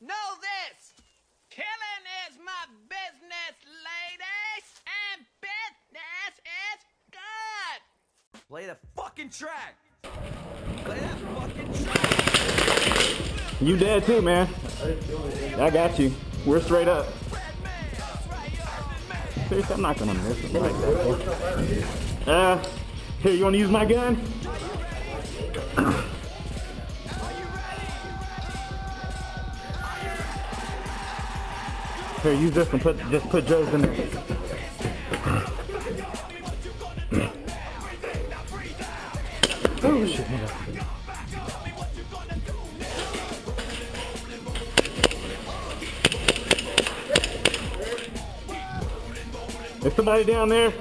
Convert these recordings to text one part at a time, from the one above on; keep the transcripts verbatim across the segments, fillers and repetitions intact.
Know this! Killing is my business, ladies! And business is good! Play the fucking track! Play that fucking track! You dead too, man. I got you. We're straight up. Seriously, I'm not gonna miss it like that. Uh, here, you wanna use my gun? Here, use this and put just put Joe's in there. Oh shit! There's somebody down there.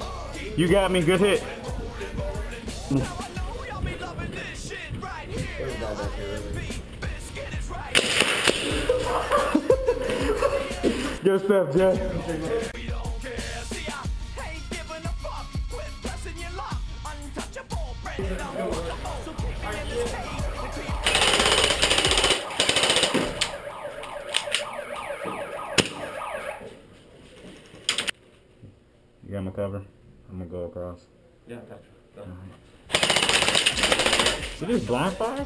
You got me. Good hit. Good stuff, Jeff. You got my cover? I'm gonna go across. Yeah, gotcha. Go ahead. Right. Did this blind fire?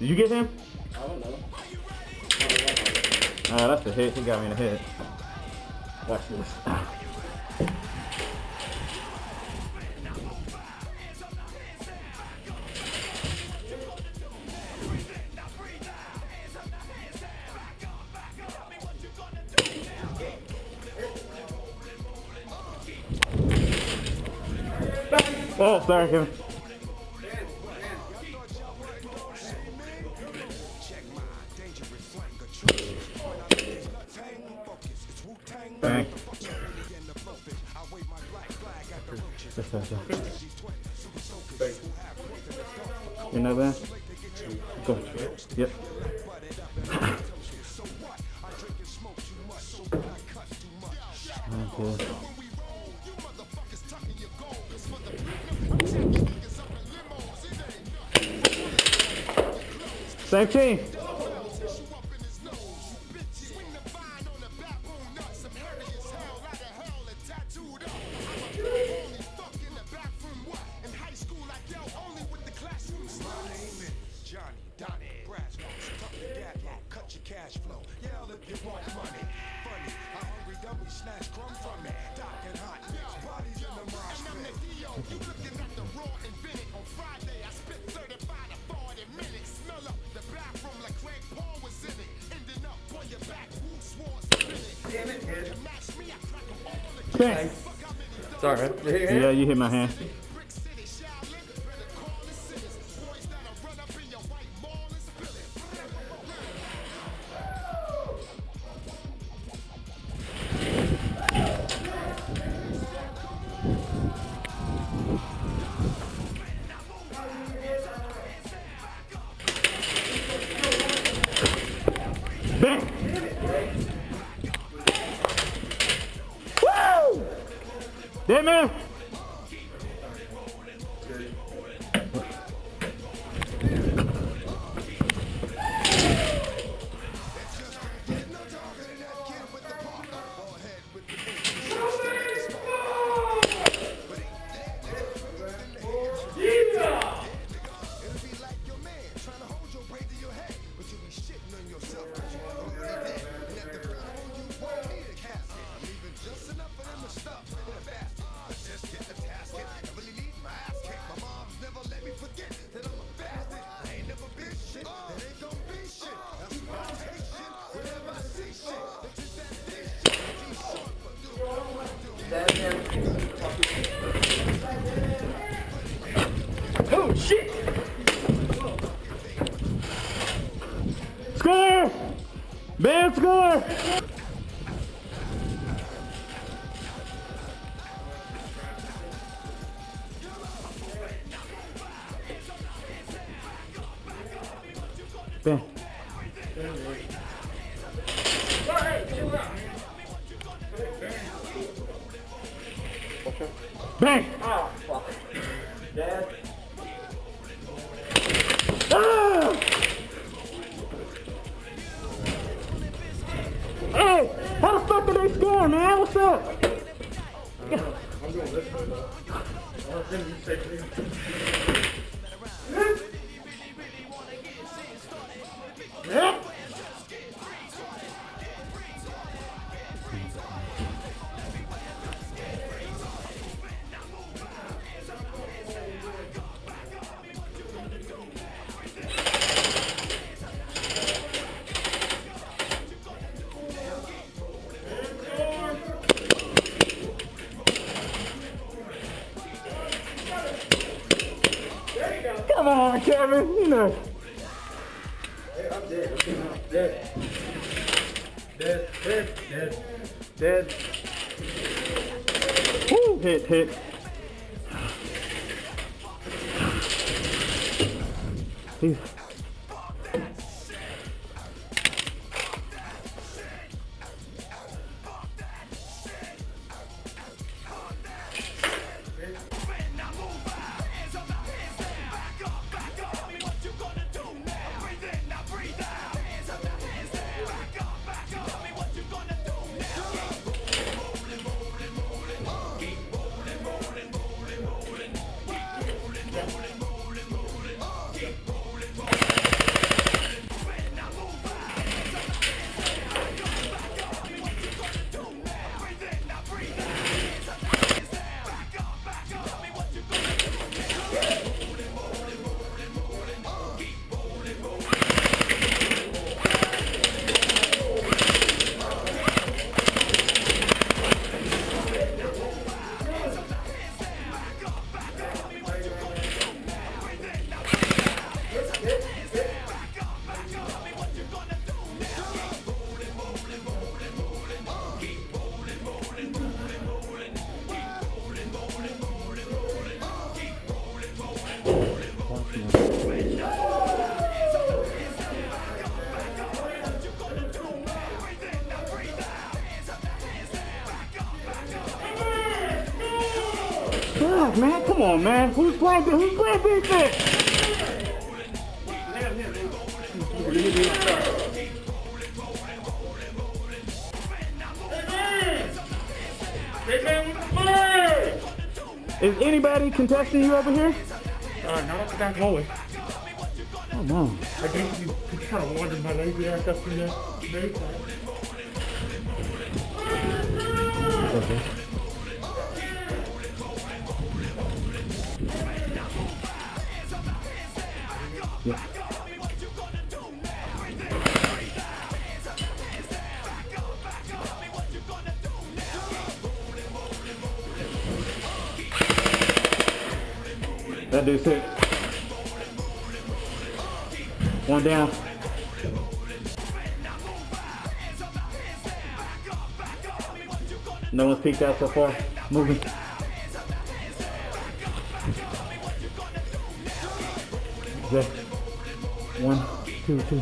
Did you get him? I don't know. Ah, that's a hit. He got me in a hit. Watch this. Oh, sorry, Kevin. Dang. You know that? Go. Yep. Okay. Same team. Cash flow, yell if you want money. Funny, I'm hungry, double snatch crumb from it. Doc and hot, bodies in the marsh. And I'm the D O, you looking at the raw and Bennett on Friday. I spit thirty-five to forty minutes. Smell up the bathroom like Greg Paul was in it. Ending up on your back, who swore spinning. Damn it, man. Match me, I crack them all again. It's all right. Yeah, you hit my hand. Bang. Woo! Damn it! Oh shit! Score! Man, score! Bam. Bang! Oh, fuck. Dad. Ah! on, man, what's up? I'm going this way, though. I want him to take me. Yep. Come on, Kevin, you know. Hey, I'm dead. Okay, I'm dead. Dead, dead, dead, dead. Woo, hit, hit. Jeez. God, man, come on, man. Who's playing this? Who's playing defense? Is anybody contesting you over here? Uh, not up that hallway. Oh, no. I think you kind of wanted my lady act up in there. Okay. Yeah. That dude's hit. One down. No one's peeked out so far. Moving. Yeah. One, two, two.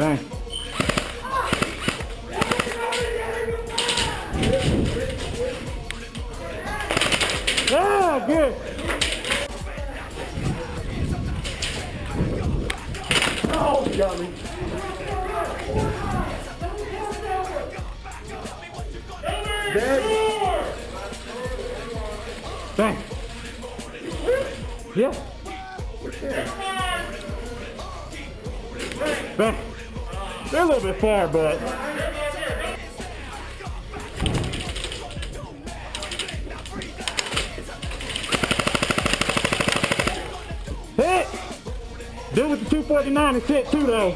Oh. Bang. Ah, good. Got me. Dead. Bang. Yeah. Bang. They're a little bit far, but. Hit. Dude with the two forty-nine is hit too though.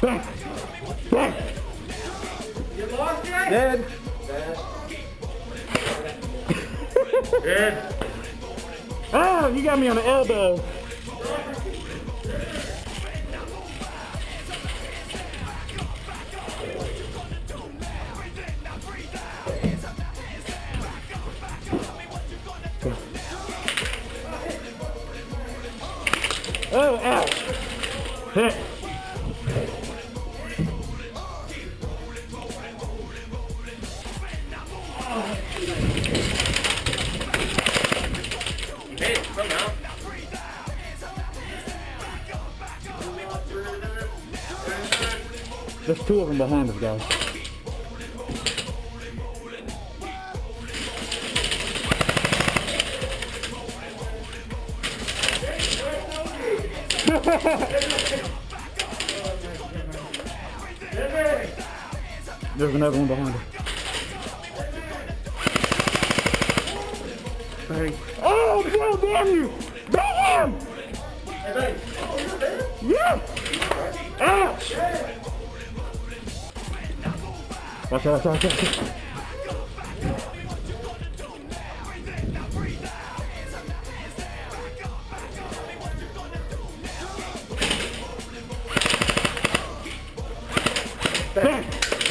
Back. Back. You lost it? Dead. Dead. Oh, you got me on the elbow. Oh, ow. Heh. There's two of them behind us, guys. There's another one behind us. Hey. Oh, God damn you! Damn! Hey, oh, you're yeah! Ouch! Hey. Watch out, watch out, watch out.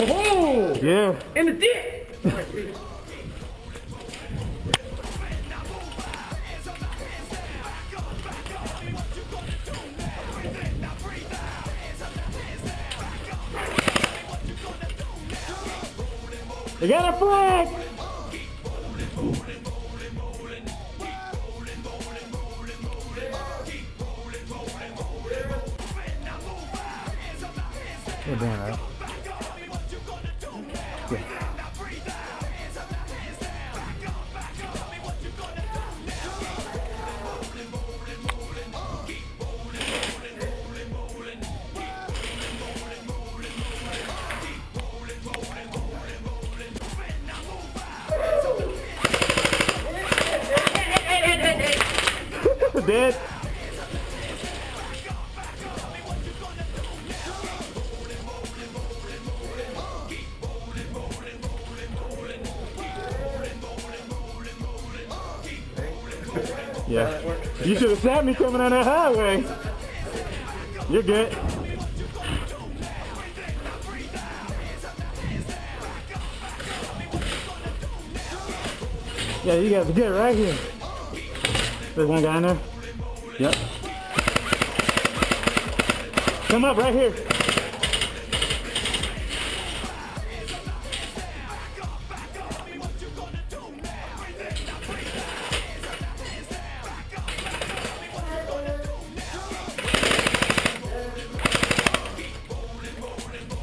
Oh! Yeah. In the dick! They got a flag! We're doing all right. Yeah. Dead. Yeah, you should have sat me coming on that highway. You're good. Yeah, you guys are good right here. There's one guy in there. Yep. Come up right here.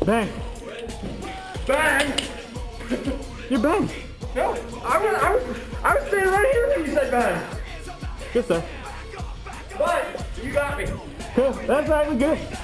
Bang. Bang. You're bang. No, I was, I was, I was standing right here when you said bang. Good stuff. But you got me. Cool. That's right, we're good.